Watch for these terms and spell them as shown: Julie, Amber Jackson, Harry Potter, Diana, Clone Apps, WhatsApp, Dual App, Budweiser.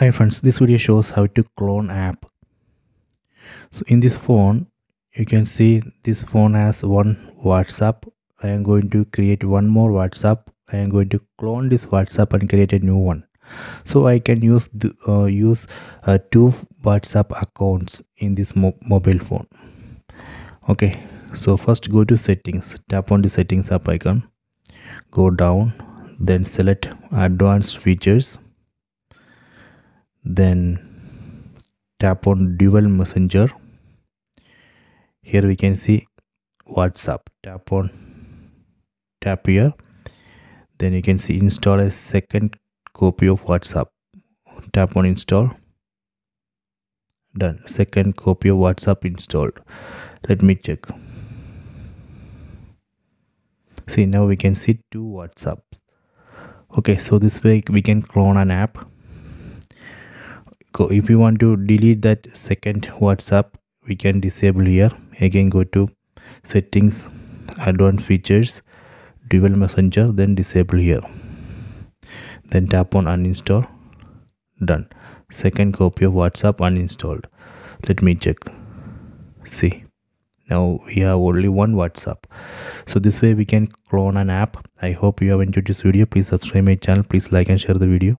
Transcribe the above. Hi friends, this video shows how to clone app. So in this phone, you can see this phone has one WhatsApp. I am going to create one more WhatsApp. I am going to clone this WhatsApp and create a new one. So I can use two WhatsApp accounts in this mobile phone. Okay, so first go to settings. Tap on the settings app icon. Go down, then select advanced features. Then tap on dual messenger. Here we can see WhatsApp. Tap here. Then you can see install a second copy of WhatsApp. Tap on install. Done. Second copy of WhatsApp installed. Let me check. See, now we can see two WhatsApps. Okay, so this way we can clone an app. If you want to delete that second WhatsApp, we can disable here. Again, go to settings, advanced features, dual messenger, then disable here. Then tap on uninstall. Done. Second copy of WhatsApp uninstalled. Let me check. See, now we have only one WhatsApp. So this way we can clone an app. I hope you have enjoyed this video. Please subscribe my channel. Please like and share the video.